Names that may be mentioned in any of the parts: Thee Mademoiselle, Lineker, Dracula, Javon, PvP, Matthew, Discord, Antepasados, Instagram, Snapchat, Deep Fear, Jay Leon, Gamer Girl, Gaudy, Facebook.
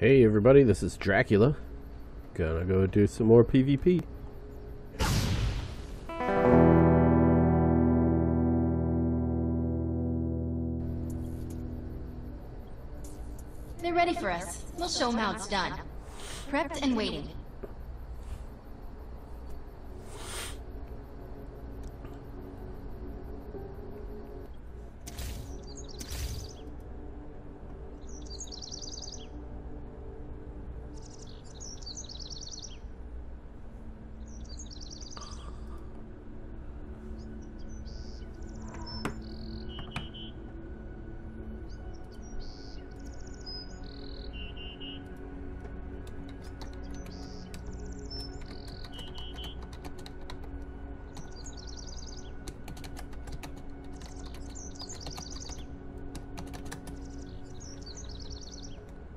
Hey everybody, this is Dracula. Gonna go do some more PvP. They're ready for us. We'll show them how it's done. Prepped and waiting.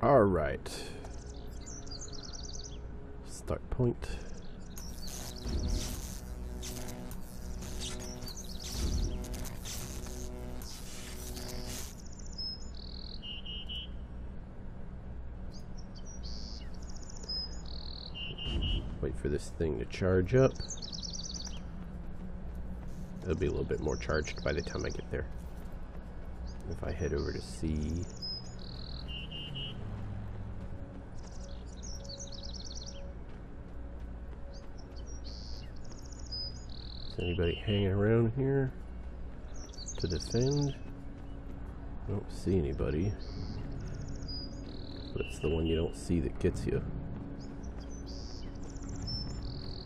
All right. Start point. Wait for this thing to charge up. It'll be a little bit more charged by the time I get there. If I head over to C. Anybody hanging around here to defend? I don't see anybody. But it's the one you don't see that gets you.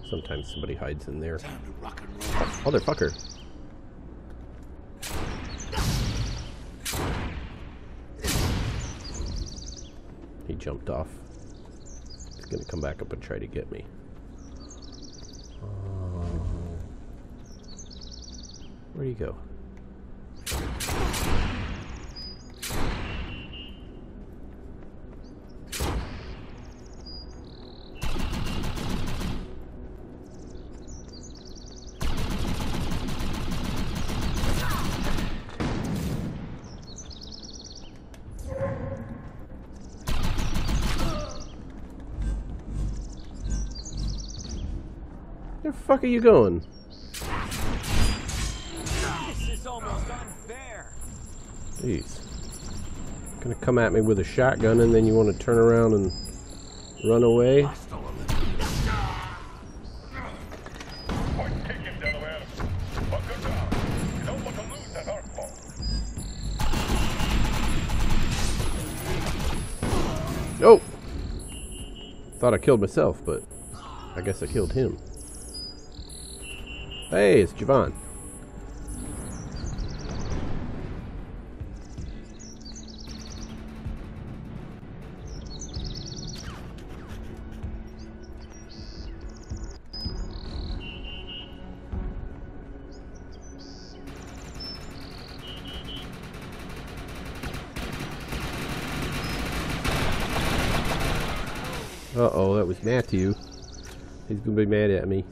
Sometimes somebody hides in there. Motherfucker! He jumped off. He's gonna come back up and try to get me. Where'd he go? Where the fuck are you going? Jeez. Gonna come at me with a shotgun and then you want to turn around and run away? Oh! Thought I killed myself, but I guess I killed him. Hey, it's Javon. Uh-oh, that was Matthew. He's gonna be mad at me.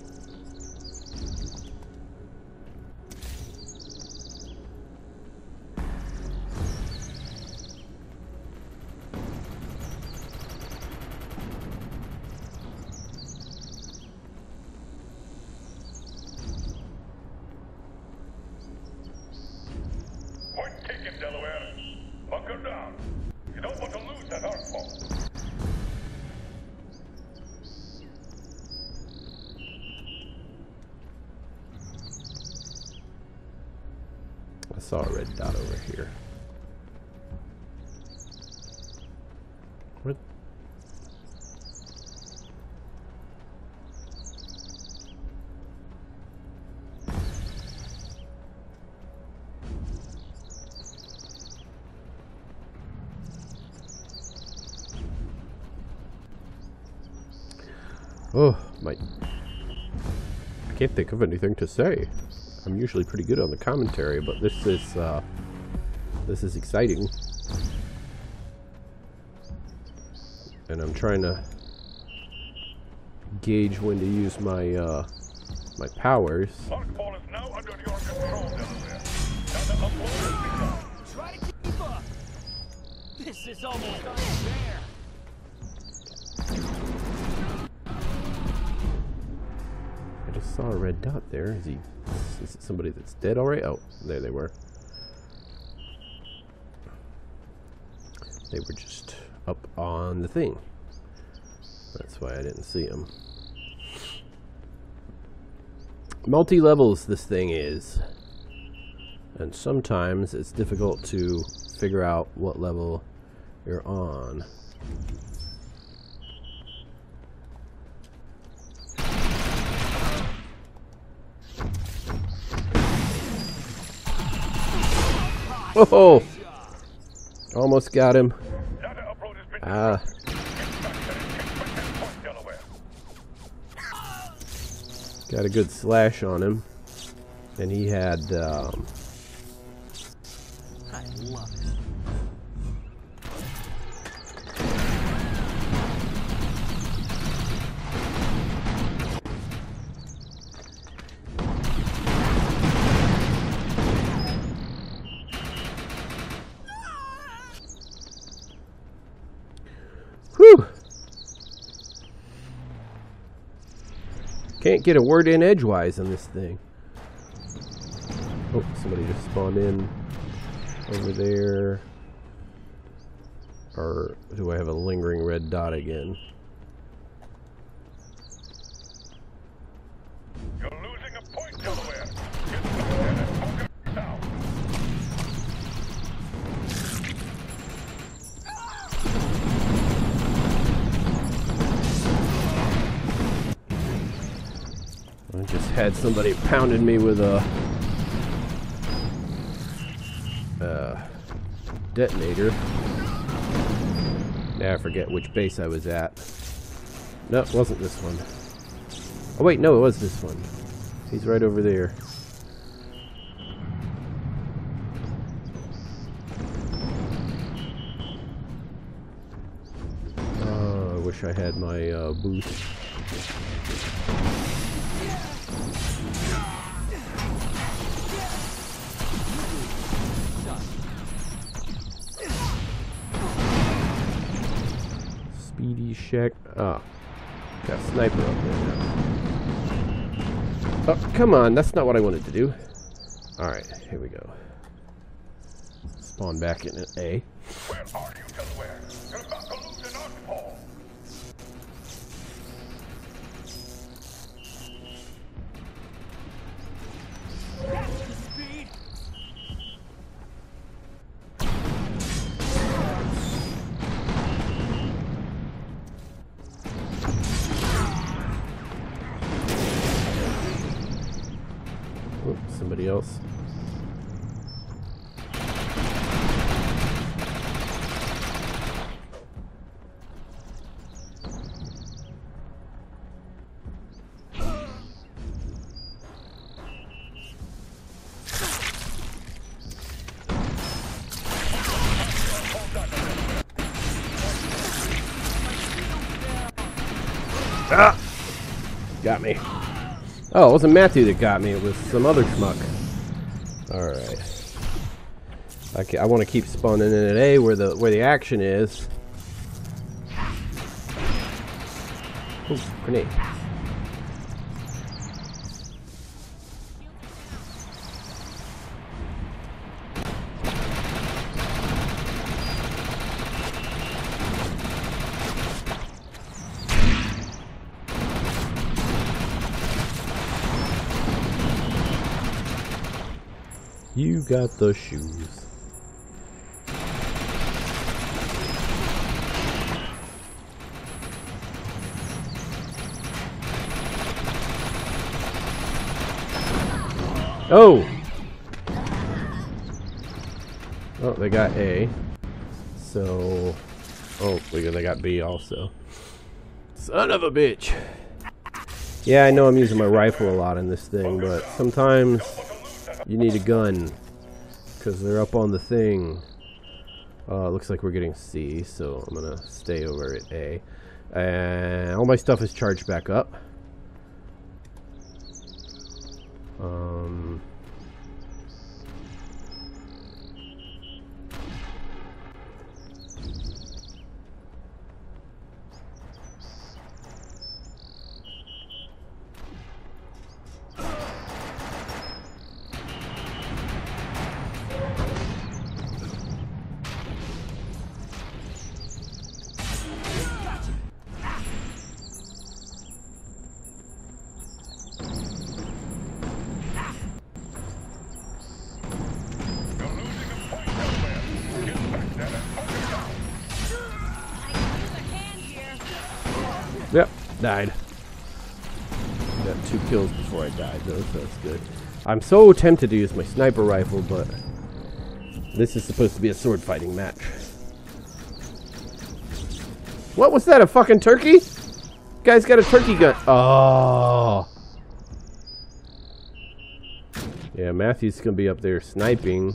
Point taken, Delaware. Bunker down. You don't want to lose that hardball. I saw a red dot over here. What? Oh, my. I can't think of anything to say. I'm usually pretty good on the commentary, but this is exciting, and I'm trying to gauge when to use my my powers. Try to keep up. This is almost unfair. saw a red dot there. Is it somebody that's dead already? Oh, there they were. They were just up on the thing. That's why I didn't see them. Multi-levels this thing is. And sometimes it's difficult to figure out what level you're on. Oh! Almost got him. Ah. Got a good slash on him. And he had, I love it. Can't get a word in edgewise on this thing. Oh, somebody just spawned in over there. Or do I have a lingering red dot again? You're losing a point, Delaware. Get it now. I just had somebody pounding me with a detonator. Now I forget which base I was at. No, it wasn't this one. Oh wait, no, it was this one. He's right over there. Oh, I wish I had my boost. Speedy check. Ah, got a sniper up there now. Oh, come on, that's not what I wanted to do. Alright, here we go. Spawn back in at A. Where are you, Delaware? You're about to lose an oddball. Somebody else. Ah! Got me. Oh, it wasn't Matthew that got me, it was some other schmuck. Alright. Okay, I want to keep spawning in at A where the action is. Ooh, grenade. You got the shoes. Oh! Oh, they got A. So... Oh, they got B also. Son of a bitch! Yeah, I know I'm using my rifle a lot in this thing, but sometimes... you need a gun, because they're up on the thing. Looks like we're getting C, so I'm going to stay over at A. And all my stuff is charged back up. Yep, died. Got 2 kills before I died though, so that's good. I'm so tempted to use my sniper rifle, but this is supposed to be a sword fighting match. What was that, a fucking turkey? Guy's got a turkey gun. Oh. Yeah, Matthew's gonna be up there sniping.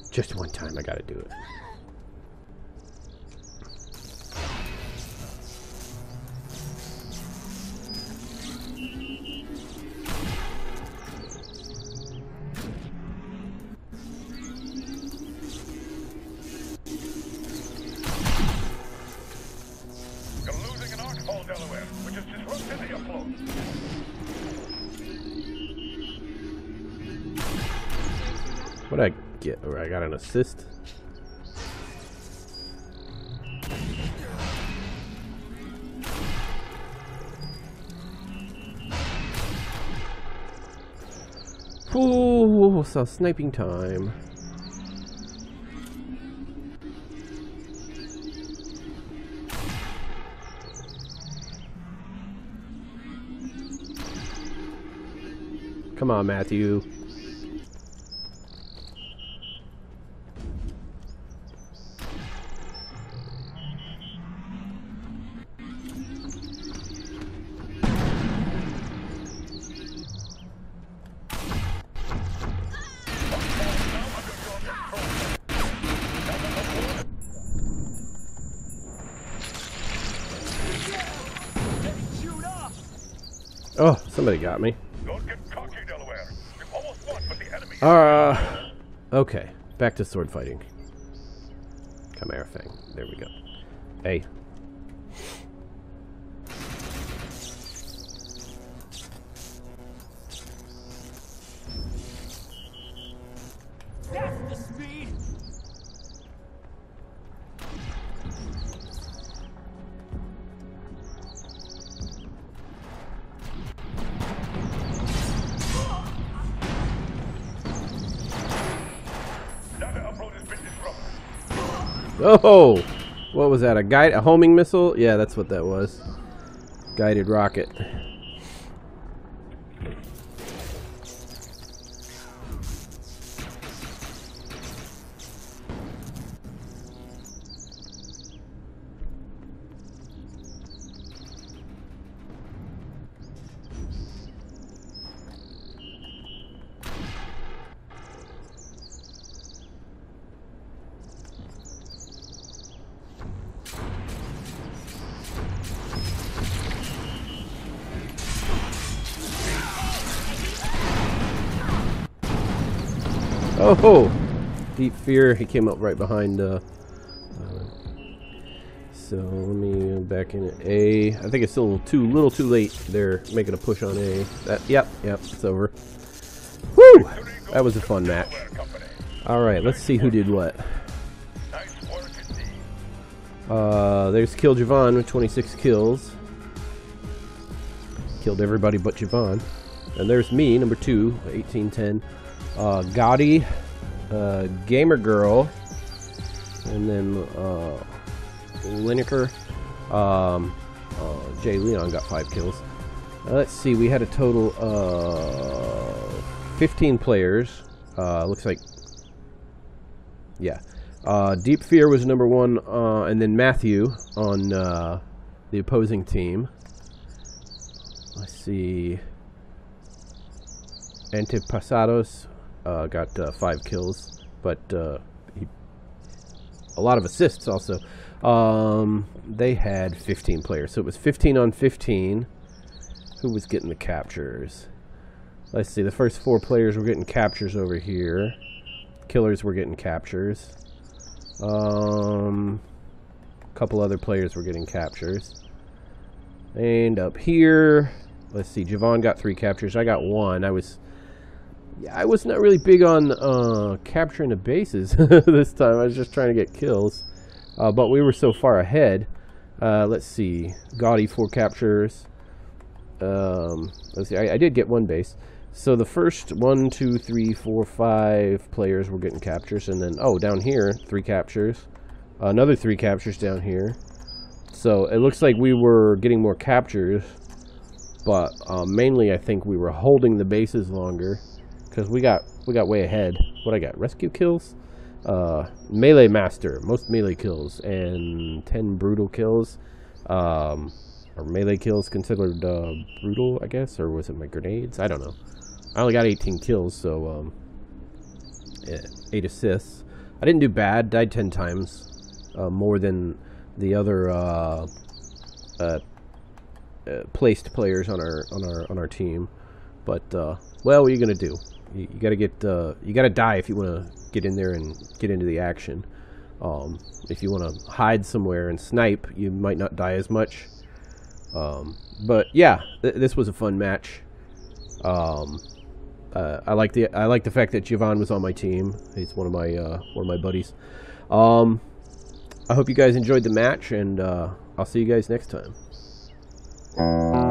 Just one time I gotta do it. What'd I get? Or I got an assist. Ooh, so sniping time. Come on, Matthew. Oh, somebody got me. Okay. Back to sword fighting. Chimera Fang. There we go. Hey. That's the speed. Oh, what was that? A guide, a homing missile? Yeah, that's what that was. Guided rocket. Oh, Deep Fear, he came up right behind. So let me back in at A. I think it's still a little too late. They're making a push on A. Yep, it's over. Woo! That was a fun match. Alright, let's see who did what. There's Kill Javon with 26 kills. Killed everybody but Javon. And there's me, number 2, 1810. Gaudy, Gamer Girl, and then Lineker. Jay Leon got 5 kills. Let's see, we had a total of 15 players. Looks like, yeah. Deep Fear was number 1, and then Matthew on the opposing team. Let's see, Antepasados. Got 5 kills, but a lot of assists also. They had 15 players, so it was 15 on 15. Who was getting the captures? Let's see, the first 4 players were getting captures over here. Killers were getting captures. A couple other players were getting captures. And up here, let's see, Javon got 3 captures. I got 1. I was not really big on capturing the bases this time. I was just trying to get kills. But we were so far ahead. Let's see. Gaudy 4 captures. Let's see. I did get 1 base. So the first 1, 2, 3, 4, 5 players were getting captures. And then, oh, down here, 3 captures. another 3 captures down here. So it looks like we were getting more captures, but mainly I think we were holding the bases longer because we got way ahead. What I got? Rescue kills, melee master, most melee kills, and 10 brutal kills. Are melee kills considered brutal, I guess, or was it my grenades? I don't know. I only got 18 kills, so 8 assists. I didn't do bad. Died 10 times, more than the other placed players on our team. But well, what are you gonna do? You gotta get you gotta die if you want to get in there and get into the action. If you want to hide somewhere and snipe, you might not die as much. But yeah, this was a fun match. I like the fact that Javon was on my team. He's one of my buddies. I hope you guys enjoyed the match, and I'll see you guys next time.